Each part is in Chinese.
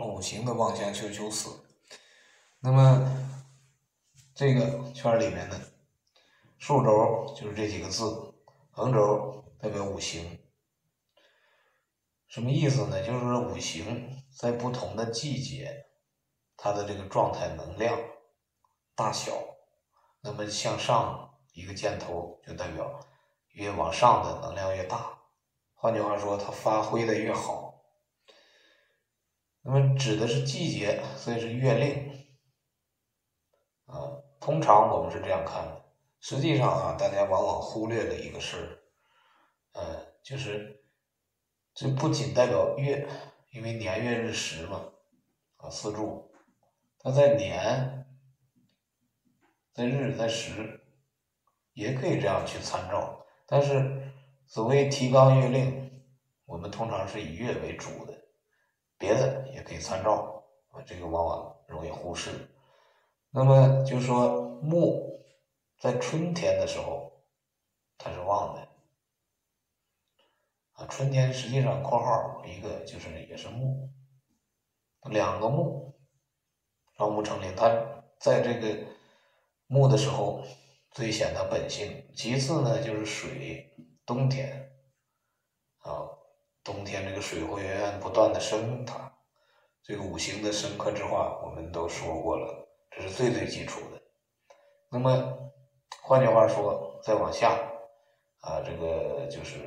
偶形的妄想求死。那么这个圈里面的竖轴就是这几个字，横轴代表五行。什么意思呢？就是五行在不同的季节，它的这个状态、能量、大小。那么向上一个箭头就代表越往上的能量越大，换句话说，它发挥的越好。那么指的是季节，所以是月令啊。通常我们是这样看的，实际上啊，大家往往忽略了一个事，就是这不仅代表月，因为年月日时嘛，啊四柱，它在年、在日、在时，也可以这样去参照。但是所谓提纲月令，我们通常是以月为主的。别的也可以参照啊，这个往往容易忽视。那么就说木在春天的时候它是旺的啊，春天实际上括号一个就是也是木，两个木，双木成林，它在这个木的时候最显得本性。其次呢就是水，冬天啊。冬天这个水会源源不断的升它，这个五行的生克之化我们都说过了，这是最最基础的。那么换句话说，再往下啊，这个就是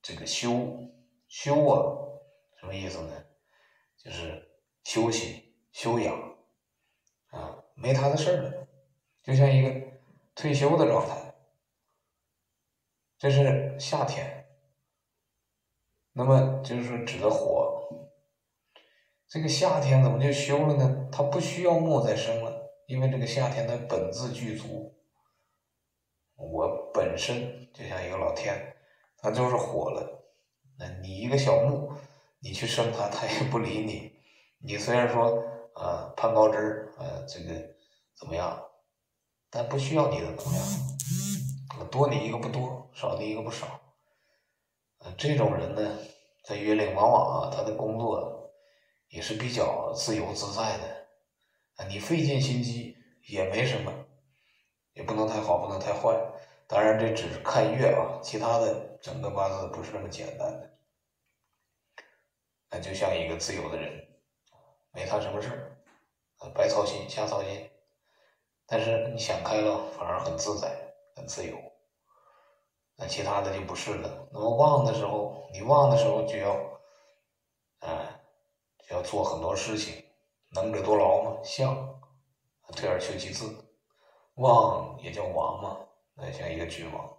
这个修啊，什么意思呢？就是休息休养啊，没他的事儿了，就像一个退休的状态。这是夏天。那么就是指的火，这个夏天怎么就休了呢？它不需要木再生了，因为这个夏天它本自具足，我本身就像一个老天，它就是火了。那你一个小木，你去生它，它也不理你。你虽然说啊攀高枝啊这个怎么样，但不需要你的能量，多你一个不多，少你一个不少。这种人呢，在月令往往啊，他的工作也是比较自由自在的啊，你费尽心机也没什么，也不能太好，不能太坏。当然，这只是看月啊，其他的整个八字不是那么简单的。那就像一个自由的人，没他什么事儿，白操心，瞎操心。但是你想开了，反而很自在，很自由。那其他的就不是了。那么旺的时候，你旺的时候就要，要做很多事情，能者多劳嘛，象，退而求其次，旺也叫王嘛，那像一个君王。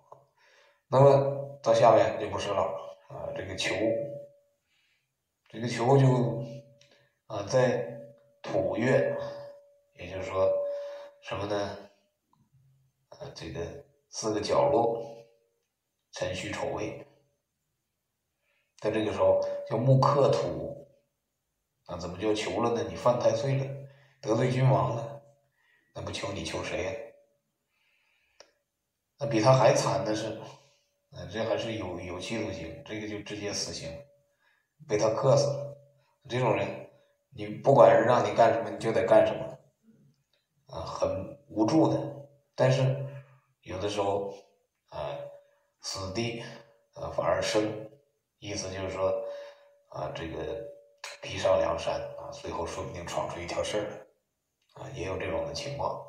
那么到下面就不是了啊，这个球就啊在土月，也就是说什么呢？这个四个角落。辰戌丑未，在这个时候叫木克土，那怎么就求了呢？你犯太岁了，得罪君王了，那不求你求谁呀？那比他还惨的是，这还是有期徒刑，这个就直接死刑，被他克死了。这种人，你不管是让你干什么，你就得干什么，啊，很无助的。但是有的时候，死地反而生，意思就是说啊，这个披上梁山啊，最后说不定闯出一条事儿啊，也有这种的情况。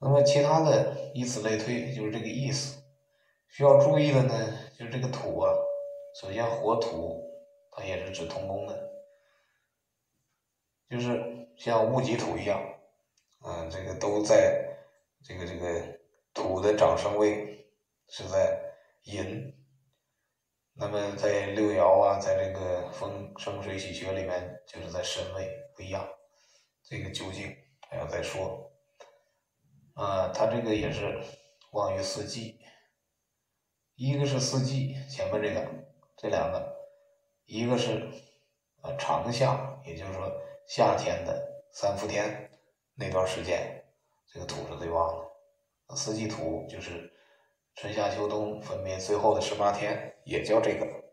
那么其他的以此类推，就是这个意思。需要注意的呢，就是这个土啊，首先火土它也是指同宫的，就是像戊己土一样啊，这个都在这个土的长生位是在寅，那么在六爻啊，在这个风生水起学里面，就是在申位不一样，这个究竟还要再说啊。它这个也是旺于四季，一个是四季前面这两个，一个是长夏，也就是说夏天的三伏天那段时间，这个土是最旺的。四季土就是春夏秋冬分别最后的18天，也叫这个。